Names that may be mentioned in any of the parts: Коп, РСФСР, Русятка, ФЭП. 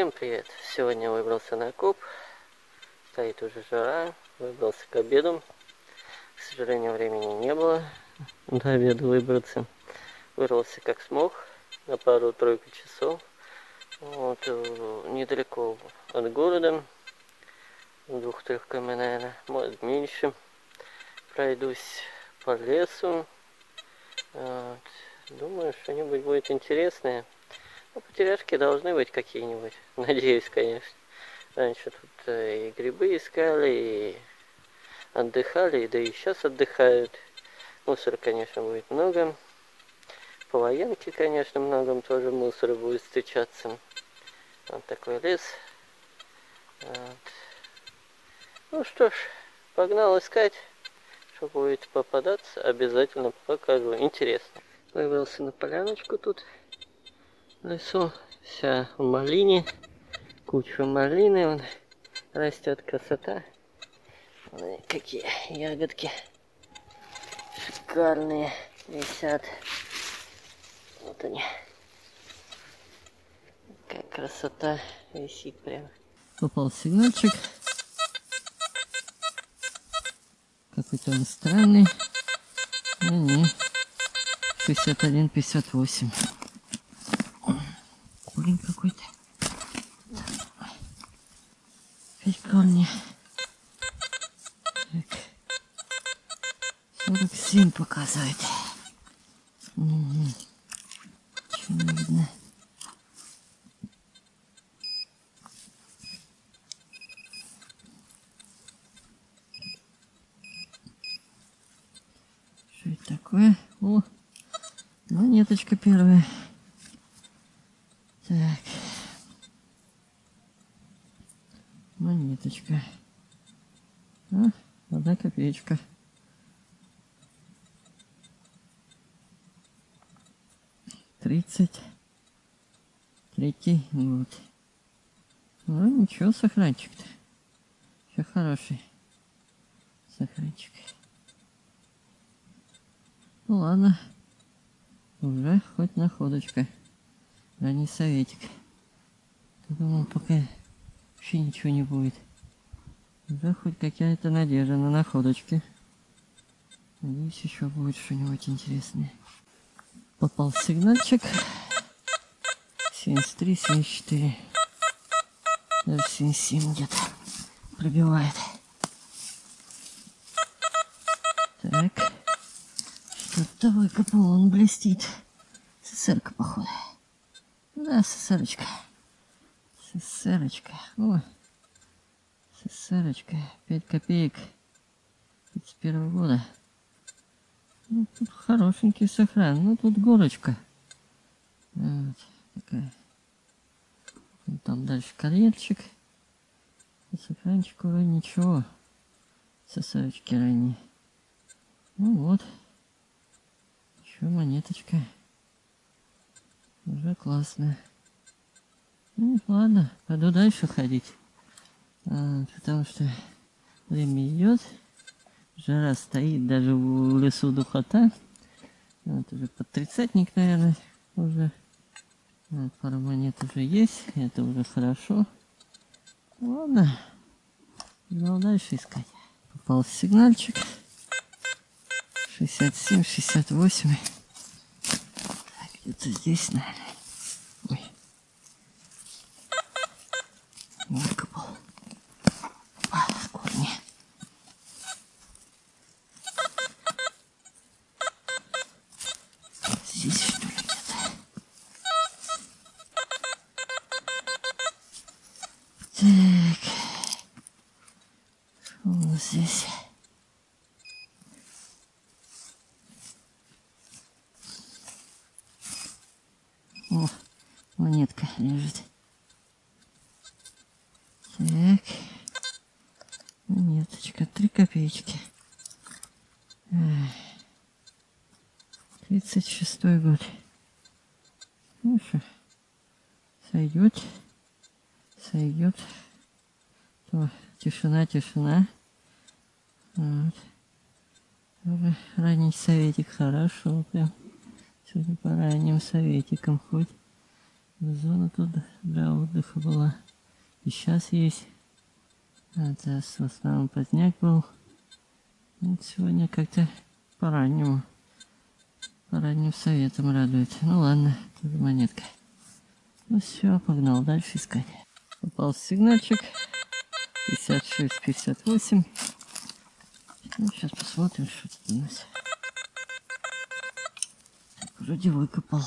Всем привет! Сегодня выбрался на куб. Стоит уже жара. Выбрался к обеду. К сожалению, времени не было до обеда выбраться. Вырвался как смог. На пару-тройку часов. Вот, недалеко от города. 2-3 км, наверное. Может, меньше. Пройдусь по лесу. Вот. Думаю, что-нибудь будет интересное. Ну, потеряшки должны быть какие-нибудь. Надеюсь, конечно. Раньше тут и грибы искали, и отдыхали, да и сейчас отдыхают. Мусора, конечно, будет много. По военке, конечно, многом тоже мусора будет встречаться. Вот такой лес. Вот. Ну что ж, погнал искать. Что будет попадаться, обязательно покажу. Интересно. Выбрался на поляночку тут. Лесу вся в малине, куча малины, вон растет красота, вон какие ягодки шикарные висят, вот они, какая красота висит прям. Попал сигнальчик, какой-то он странный, ну не, 61-58. Блин, какой-то. Прикольный. Так. 47 показывает. Ничего не видно. Что это такое? О, монеточка первая. Так, монеточка, а, 1 копеечка. $33 год. Ну ничего, сохранчик-то. Все хороший сохранчик. Ну ладно, уже хоть находочка. Да не советик. Думал, пока вообще ничего не будет. Да хоть какая-то надежда на находочки. Надеюсь, еще будет что-нибудь интересное. Попал сигнальчик. 73, 74. Даже 77 где-то пробивает. Так. Что-то выкопал, он блестит. СССР-ка, походу. Да, СССРочка. СССРочка. О, СССРочка. 5 копеек. 51 года. Ну, тут хорошенький сохран. Ну, тут горочка. Вот такая. Ну, там дальше карьерчик. Сохранчик уже ничего. СССРочки ранние. Ну, вот. Еще монеточка. Уже классно. Ну ладно, пойду дальше ходить. Потому что время идет. Жара стоит, даже в лесу духота. Вот уже под 30-ник, наверное, уже. Вот, пару монет уже есть. Это уже хорошо. Ладно. Пойду дальше искать. Попал сигнальчик. 67, 68. Где-то здесь, наверное. Ой. Выкопал. Корни. Здесь что ли где-то? Так. Что у нас здесь? О, монетка лежит. Так. Монеточка. 3 копеечки. 36-й год. Ну что, сойдет. Сойдет. То, тишина, тишина. Вот. Ранний советик. Хорошо прям. Сегодня по ранним советикам хоть. Зона тут для отдыха была. И сейчас есть. Это в основном поздняк был. Вот сегодня как-то по-раннему. По-ранним советам радует. Ну ладно, тут монетка. Ну все, погнал дальше искать. Попал сигнальчик. 56, 58. Ну, сейчас посмотрим, что тут у нас. Так, вроде выкопал.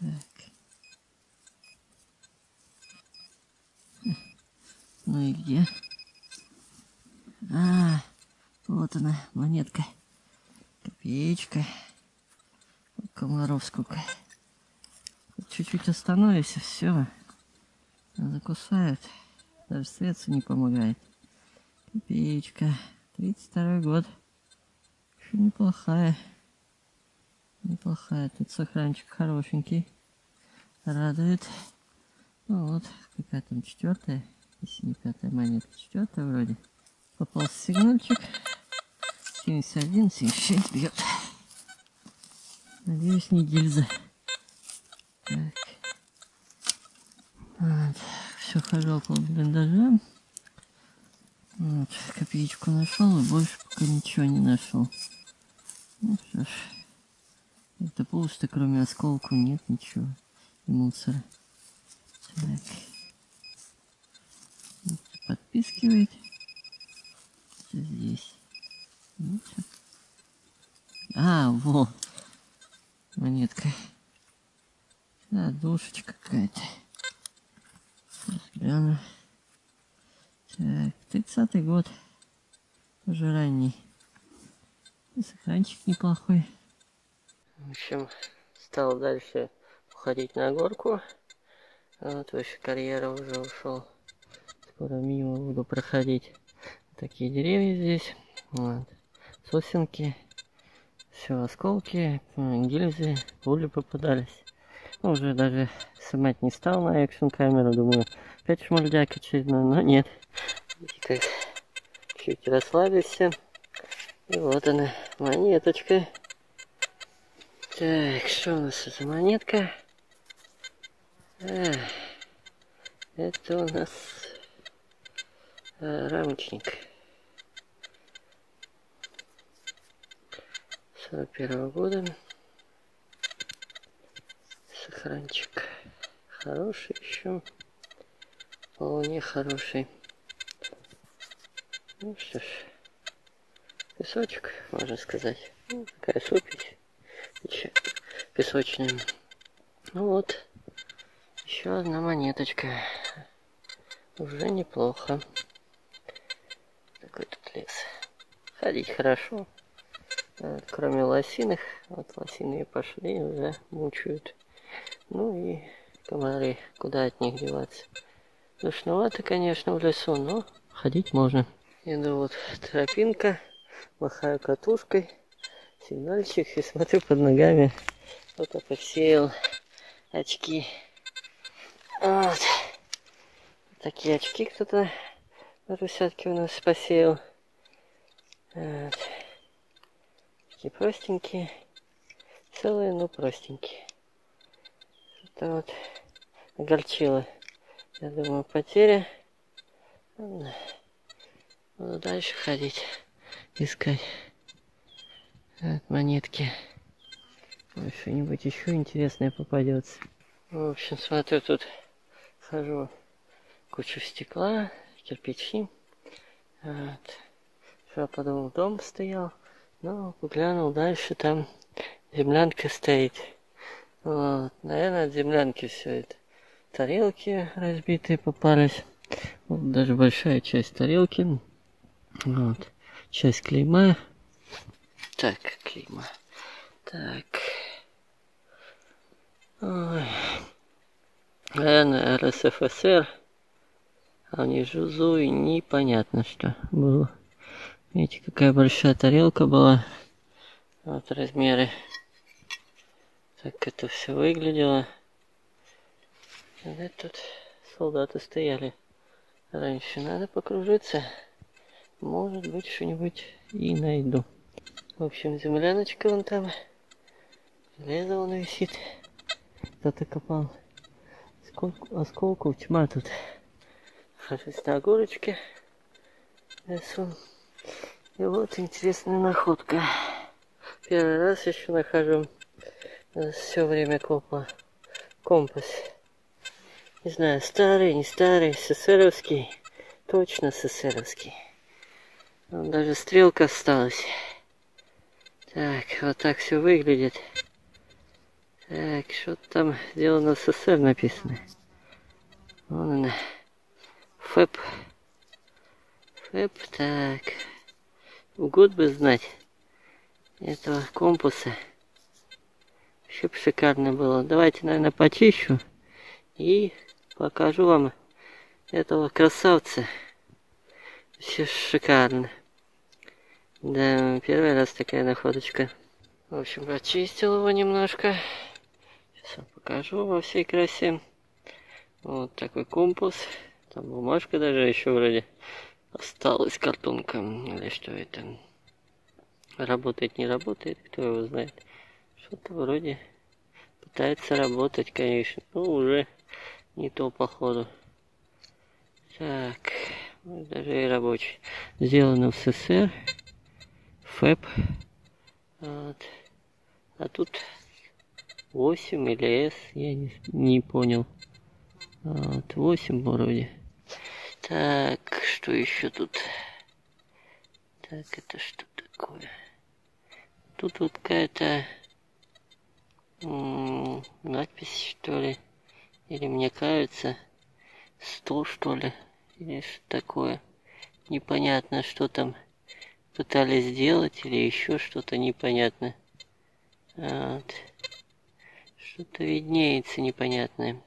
Так. Ну и где? А, вот она, монетка. Копеечка. Комаров сколько. Чуть-чуть остановлюсь, и все. Закусают. Даже средства не помогает. Копеечка. 32-й год. Еще неплохая. Неплохая. Тут сохранчик хорошенький. Радует. Ну вот, какая там четвертая. Если не пятая монетка. Четвертая вроде. Попался сигнальчик. 71, 76 бьет. Надеюсь, не гильза. Так. Вот. Все, хожу около блиндажа. Вот. Копеечку нашел, и больше пока ничего не нашел. Ну что ж. Это пусто, кроме осколку нет ничего. И мусора. Так. Вот, подпискивает. Что здесь? Вот. А, вот. Монетка. Да, душечка какая-то. Гляну. Так, 30-й год. Уже ранний. И сохранчик неплохой. В общем, стал дальше уходить на горку. Вот выше карьера уже ушел. Скоро мимо буду проходить. Такие деревья здесь. Вот. Сосенки. Все, осколки, гильзы, пули попадались. Ну, уже даже снимать не стал на экшн-камеру. Думаю, опять шмульдяк очередной, но нет. Как чуть расслабился. И вот она, монеточка. Так, что у нас за монетка? А, это у нас рамочник. 41-го года. Сохранчик хороший еще. Вполне хороший. Ну что ж. Песочек, можно сказать. Ну, такая супить. Песочная. Ну вот. Еще одна монеточка. Уже неплохо. Такой тут лес. Ходить хорошо. Кроме лосиных, вот лосиные пошли, уже мучают. Ну и комары, куда от них деваться. Душновато, конечно, в лесу, но ходить можно. Иду вот тропинка, махаю катушкой, сигнальчик и смотрю под ногами. Кто-то подсеял очки. Вот. Такие очки кто-то на Русятке у нас посеял. Вот. Такие простенькие, целые, но простенькие. Что-то вот огорчило, я думаю, потеря. Буду дальше ходить, искать. Вот, монетки. Ой, что-нибудь еще интересное попадется. В общем, смотрю, тут хожу, кучу стекла, кирпичи. Вот. Я подумал, дом стоял. Ну, глянул дальше, там землянка стоит. Вот, наверное, от землянки все это. Тарелки разбитые попались. Вот, даже большая часть тарелки. Вот, часть клейма. Так, клейма. Так. Ой. Наверное, РСФСР. А внизу и непонятно, что было. Видите, какая большая тарелка была. Вот размеры. Так это все выглядело. Вот тут солдаты стояли. Раньше надо покружиться. Может быть, что-нибудь и найду. В общем, земляночка вон там. Железо вон висит. Кто-то копал. Сколько осколков, тьма тут. Хожусь на горочке. И вот интересная находка. Первый раз еще нахожу. Все время копа. Компас. Не знаю, старый, не старый, СССРовский. Точно СССРовский. Там даже стрелка осталась. Так, вот так все выглядит. Так, что-то там сделано в СССР написано. Вон она. ФЭП. ФЭП, так. Год бы знать этого компаса. Вообще бы шикарно было. Давайте, наверное, почищу. И покажу вам этого красавца. Все шикарно. Да, первый раз такая находочка. В общем, почистил его немножко. Сейчас вам покажу во всей красе. Вот такой компас. Там бумажка даже еще вроде осталась, картонка. Или что это? Работает, не работает, кто его знает. Что-то вроде пытается работать, конечно. Но уже не то, походу. Так, даже и рабочий. Сделано в СССР. ФЭП. Вот. А тут 8 или С, я не понял. Вот, 8 вроде. Так, что еще тут? Так, это что такое? Тут вот какая-то надпись, что ли? Или мне кажется, 100, что ли? Или что такое? Непонятно, что там. Пытались сделать или еще что-то непонятно. Вот. Что-то виднеется непонятное.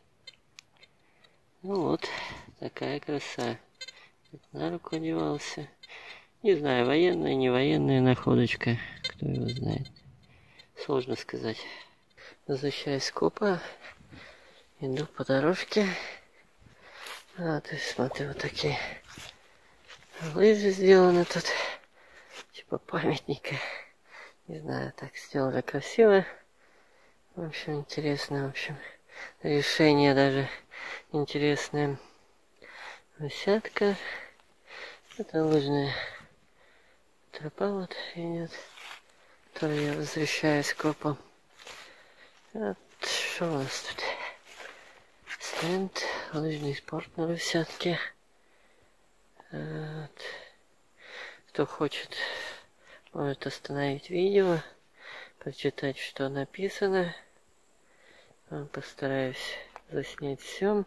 Ну вот, такая краса. На руку одевался. Не знаю, военная, не военная находочка. Кто его знает. Сложно сказать. Возвращаюсь с копа. Иду по дорожке. Вот, и смотрю, вот такие лыжи сделаны тут. Типа памятника. Не знаю, так сделали красиво. В общем, интересно, в общем, решение даже интересное. Русятка. Это лыжная тропа вот идет. Которую я возвращаюсь к копам. Вот, что у нас тут? Стенд. Лыжный спорт на Русятке. Вот. Кто хочет, может остановить видео, прочитать, что написано. Постараюсь заснять все.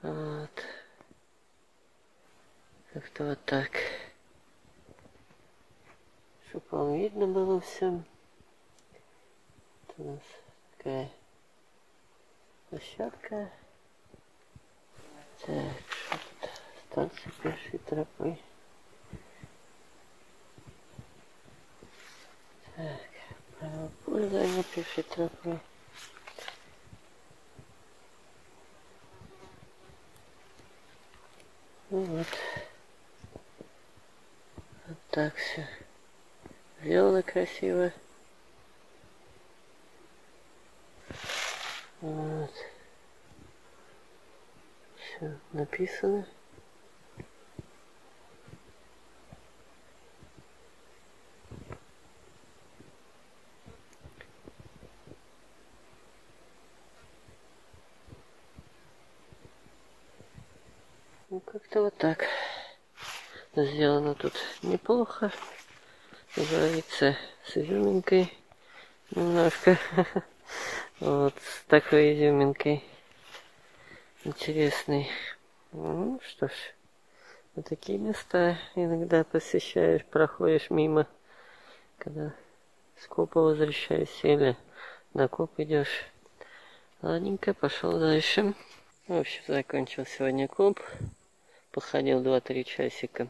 Вот. Как-то вот так. Чтобы вам видно было все. Это у нас такая площадка. Так, что тут? Станция пешей тропы. Так, право пользования пешей тропы. Ну вот. Вот так все сделано красиво. Вот. Все написано. Ну, как-то вот так. Сделано тут неплохо. Говорится, с изюминкой. Немножко. Вот с такой изюминкой. Интересный. Ну, что ж. Вот такие места иногда посещаешь, проходишь мимо. Когда с копа возвращаешься или на коп идешь. Ладненько, пошел дальше. В общем, закончил сегодня коп. Походил 2-3 часика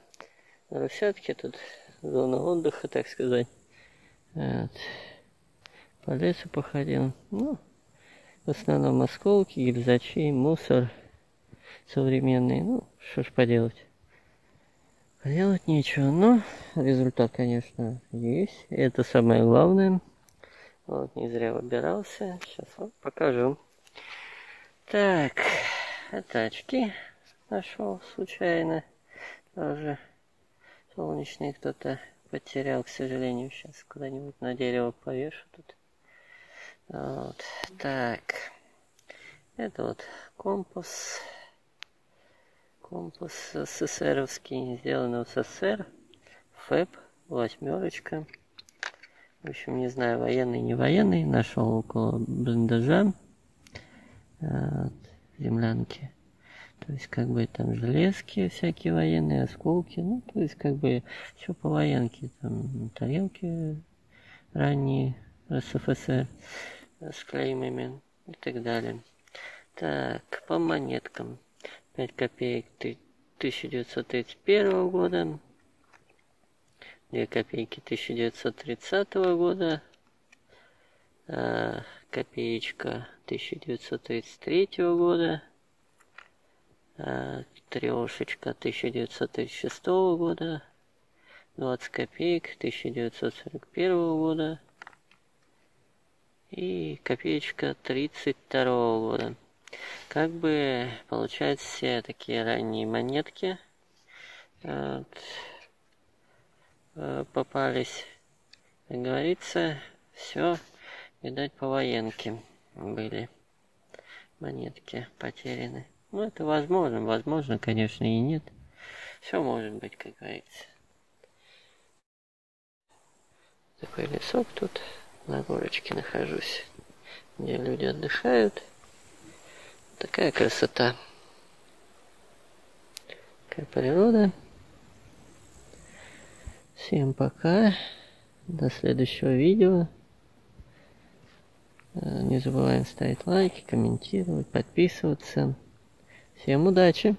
на Русятке, тут зона отдыха, так сказать. Вот. По лесу походил. Ну, в основном осколки, гильзачи, мусор. современные. Ну, что ж поделать. Делать нечего, но результат, конечно, есть. Это самое главное. Вот, не зря выбирался. Сейчас вам покажу. Так, это очки нашел случайно. Тоже солнечные кто-то потерял, к сожалению. Сейчас куда-нибудь на дерево повешу тут. Вот, так. Это вот компас. Компас СССРовский, сделан в СССР, ФЭП, восьмерочка. В общем, не знаю, военный, не военный. Нашел около блиндажа от землянки. То есть, как бы, там железки всякие военные, осколки. Ну, то есть, как бы, все по военке. Там тарелки ранние РСФСР с клеймами и так далее. Так, по монеткам. 5 копеек 1931 года, 2 копейки 1930 года, копеечка 1933 года, трешечка 1936 года, 20 копеек 1941 года и копеечка 1932 года. Как бы получаются все такие ранние монетки вот, попались, как говорится, все, видать, по военке были монетки потеряны. Ну, это возможно, возможно, конечно, и нет. Все может быть, как говорится. Такой лесок тут, на горочке нахожусь, где люди отдыхают. Такая красота. Такая природа. Всем пока. До следующего видео. Не забываем ставить лайки, комментировать, подписываться. Всем удачи!